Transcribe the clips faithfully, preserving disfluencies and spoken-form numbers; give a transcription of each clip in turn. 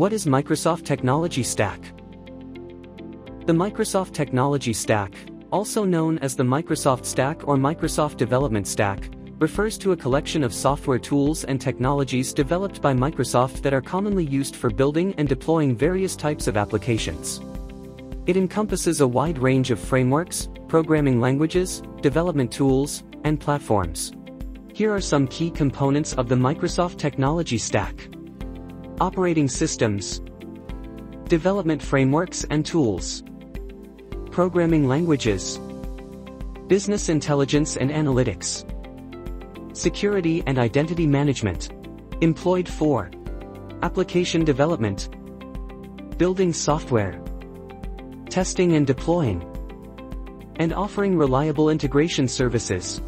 What is Microsoft Technology Stack? The Microsoft Technology Stack, also known as the Microsoft Stack or Microsoft Development Stack, refers to a collection of software tools and technologies developed by Microsoft that are commonly used for building and deploying various types of applications. It encompasses a wide range of frameworks, programming languages, development tools, and platforms. Here are some key components of the Microsoft Technology Stack. Operating systems, development frameworks and tools, programming languages, business intelligence and analytics, security and identity management, employed for application development, building software, testing and deploying, and offering reliable integration services.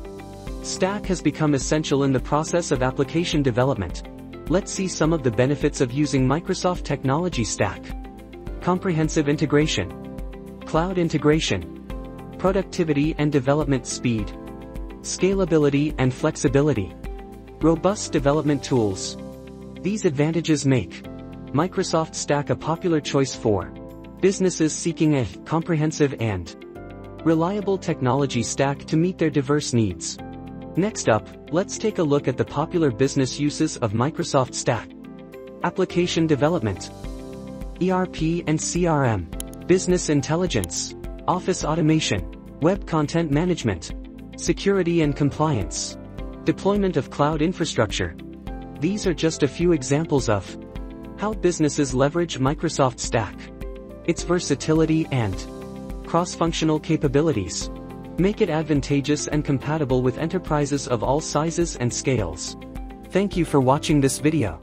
Stack has become essential in the process of application development. Let's see some of the benefits of using Microsoft Technology Stack. Comprehensive integration, cloud integration, productivity and development speed, scalability and flexibility, robust development tools. These advantages make Microsoft Stack a popular choice for businesses seeking a comprehensive and reliable technology stack to meet their diverse needs. Next up, let's take a look at the popular business uses of Microsoft Stack. Application development, E R P and C R M, business intelligence, office automation, web content management, security and compliance, deployment of cloud infrastructure. These are just a few examples of how businesses leverage Microsoft Stack. Its versatility and cross-functional capabilities make it advantageous and compatible with enterprises of all sizes and scales. Thank you for watching this video.